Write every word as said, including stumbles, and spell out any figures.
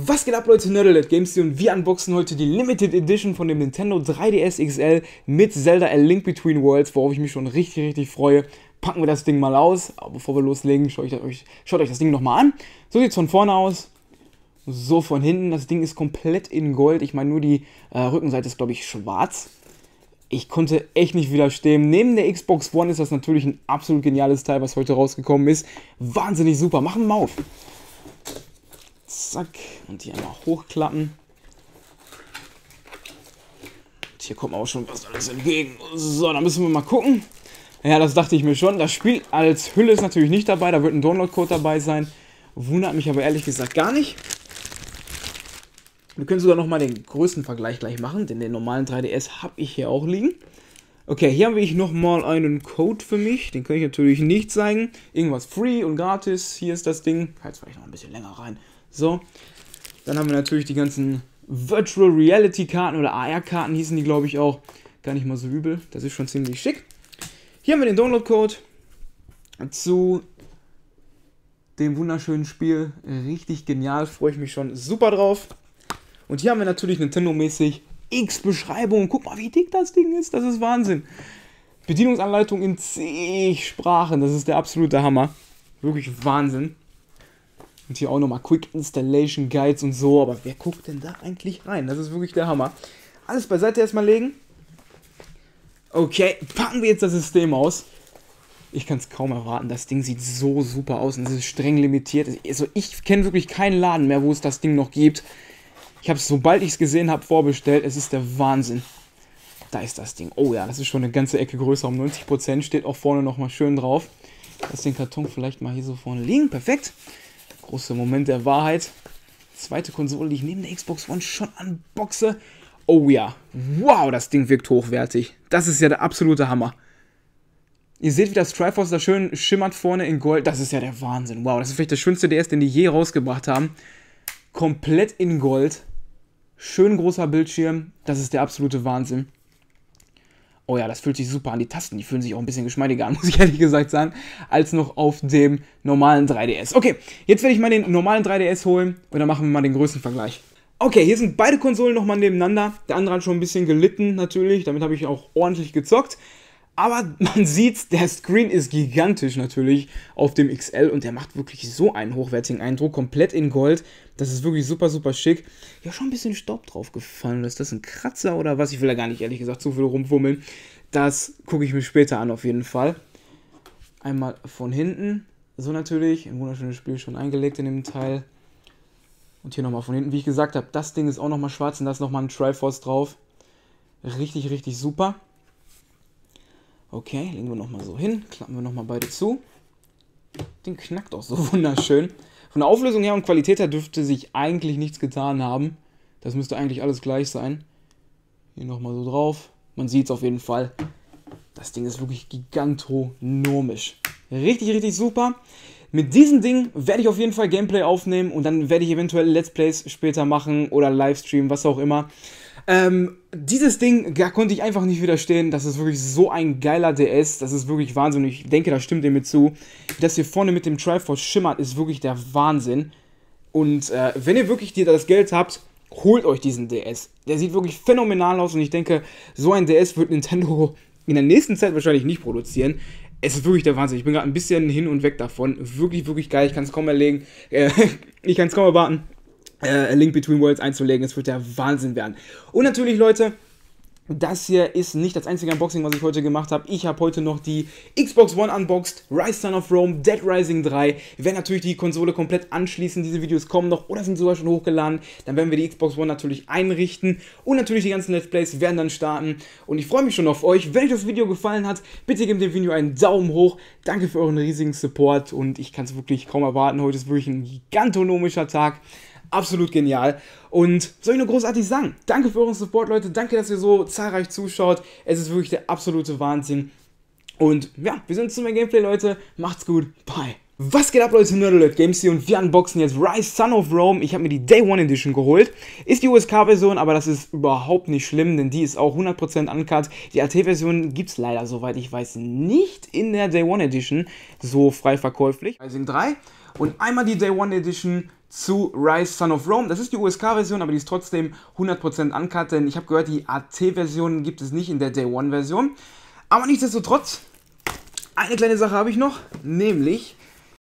Was geht ab, Leute? Nerdalert Games hier, und wir unboxen heute die Limited Edition von dem Nintendo drei D S X L mit Zelda A Link Between Worlds, worauf ich mich schon richtig, richtig freue. Packen wir das Ding mal aus, aber bevor wir loslegen, schaut euch, schaut euch das Ding nochmal an. So sieht es von vorne aus, so von hinten. Das Ding ist komplett in Gold, ich meine nur die äh, Rückenseite ist, glaube ich, schwarz. Ich konnte echt nicht widerstehen. Neben der Xbox One ist das natürlich ein absolut geniales Teil, was heute rausgekommen ist. Wahnsinnig super, machen wir mal auf. Zack, und hier einmal hochklappen. Und hier kommt auch schon was alles entgegen. So, dann müssen wir mal gucken. Ja, das dachte ich mir schon. Das Spiel als Hülle ist natürlich nicht dabei. Da wird ein Download-Code dabei sein. Wundert mich aber ehrlich gesagt gar nicht. Wir können sogar nochmal den Größenvergleich gleich machen, denn den normalen drei D S habe ich hier auch liegen. Okay, hier habe ich nochmal einen Code für mich. Den kann ich natürlich nicht zeigen. Irgendwas free und gratis. Hier ist das Ding. Halt's vielleicht noch ein bisschen länger rein. So, dann haben wir natürlich die ganzen Virtual Reality Karten oder A R-Karten hießen die, glaube ich, auch. Gar nicht mal so übel, das ist schon ziemlich schick. Hier haben wir den Download-Code zu dem wunderschönen Spiel. Richtig genial, freue ich mich schon super drauf. Und hier haben wir natürlich Nintendo-mäßig X-Beschreibung. Guck mal, wie dick das Ding ist, das ist Wahnsinn. Bedienungsanleitung in zig Sprachen, das ist der absolute Hammer. Wirklich Wahnsinn. Und hier auch nochmal Quick Installation Guides und so. Aber wer guckt denn da eigentlich rein? Das ist wirklich der Hammer. Alles beiseite erstmal legen. Okay, packen wir jetzt das System aus. Ich kann es kaum erwarten. Das Ding sieht so super aus und es ist streng limitiert. Also ich kenne wirklich keinen Laden mehr, wo es das Ding noch gibt. Ich habe es, sobald ich es gesehen habe, vorbestellt. Es ist der Wahnsinn. Da ist das Ding. Oh ja, das ist schon eine ganze Ecke größer. Um neunzig Prozent steht auch vorne nochmal schön drauf. Lass den Karton vielleicht mal hier so vorne liegen. Perfekt. Großer Moment der Wahrheit. Zweite Konsole, die ich neben der Xbox One schon unboxe. Oh ja. Wow, das Ding wirkt hochwertig. Das ist ja der absolute Hammer. Ihr seht, wie das Triforce da schön schimmert vorne in Gold. Das ist ja der Wahnsinn. Wow, das ist vielleicht der schönste D S, den die je rausgebracht haben. Komplett in Gold. Schön großer Bildschirm. Das ist der absolute Wahnsinn. Oh ja, das fühlt sich super an. Die Tasten, die fühlen sich auch ein bisschen geschmeidiger an, muss ich ehrlich gesagt sagen, als noch auf dem normalen drei D S. Okay, jetzt werde ich mal den normalen drei D S holen und dann machen wir mal den Größenvergleich. Okay, hier sind beide Konsolen nochmal nebeneinander. Der andere hat schon ein bisschen gelitten natürlich, damit habe ich auch ordentlich gezockt. Aber man sieht, der Screen ist gigantisch natürlich auf dem X L und der macht wirklich so einen hochwertigen Eindruck. Komplett in Gold. Das ist wirklich super, super schick. Ja, schon ein bisschen Staub drauf gefallen. Ist das ein Kratzer oder was? Ich will da gar nicht, ehrlich gesagt, zu viel rumfummeln. Das gucke ich mir später an, auf jeden Fall. Einmal von hinten. So natürlich. Ein wunderschönes Spiel schon eingelegt in dem Teil. Und hier nochmal von hinten. Wie ich gesagt habe, das Ding ist auch nochmal schwarz und da ist nochmal ein Triforce drauf. Richtig, richtig super. Okay, legen wir nochmal so hin. Klappen wir nochmal beide zu. Den knackt auch so wunderschön. Von der Auflösung her und Qualität her dürfte sich eigentlich nichts getan haben. Das müsste eigentlich alles gleich sein. Hier nochmal so drauf. Man sieht es auf jeden Fall. Das Ding ist wirklich gigantonomisch. Richtig, richtig super. Mit diesem Ding werde ich auf jeden Fall Gameplay aufnehmen und dann werde ich eventuell Let's Plays später machen oder Livestream, was auch immer. Ähm, dieses Ding, da konnte ich einfach nicht widerstehen. Das ist wirklich so ein geiler D S. Das ist wirklich Wahnsinn. Ich denke, da stimmt ihr mir zu. Das hier vorne mit dem Triforce schimmert, ist wirklich der Wahnsinn. Und äh, wenn ihr wirklich das Geld habt, holt euch diesen D S. Der sieht wirklich phänomenal aus und ich denke, so ein D S wird Nintendo in der nächsten Zeit wahrscheinlich nicht produzieren. Es ist wirklich der Wahnsinn. Ich bin gerade ein bisschen hin und weg davon. Wirklich, wirklich geil. Ich kann es kaum erlegen. Äh, ich kann es kaum erwarten. A Link Between Worlds einzulegen, das wird der Wahnsinn werden. Und natürlich, Leute, das hier ist nicht das einzige Unboxing, was ich heute gemacht habe. Ich habe heute noch die Xbox One unboxed, Ryse Son of Rome, Dead Rising drei. Wir werden natürlich die Konsole komplett anschließen. Diese Videos kommen noch oder sind sogar schon hochgeladen. Dann werden wir die Xbox One natürlich einrichten. Und natürlich die ganzen Let's Plays werden dann starten. Und ich freue mich schon auf euch. Wenn euch das Video gefallen hat, bitte gebt dem Video einen Daumen hoch. Danke für euren riesigen Support. Und ich kann es wirklich kaum erwarten. Heute ist wirklich ein gigantonomischer Tag. Absolut genial. Und soll ich nur großartig sagen, danke für euren Support, Leute. Danke, dass ihr so zahlreich zuschaut. Es ist wirklich der absolute Wahnsinn. Und ja, wir sehen uns zum Gameplay, Leute. Macht's gut. Bye. Was geht ab, Leute? Nerdalert Games hier und wir unboxen jetzt Ryse Son of Rome. Ich habe mir die Day One Edition geholt. Ist die U S K-Version, aber das ist überhaupt nicht schlimm, denn die ist auch hundert Prozent uncut. Die A T-Version gibt es leider, soweit ich weiß, nicht in der Day One Edition so frei verkäuflich. Rising drei und einmal die Day One Edition zu Ryse Son of Rome. Das ist die U S K-Version, aber die ist trotzdem hundert Prozent uncut, denn ich habe gehört, die A T-Version gibt es nicht in der Day One Version. Aber nichtsdestotrotz, eine kleine Sache habe ich noch, nämlich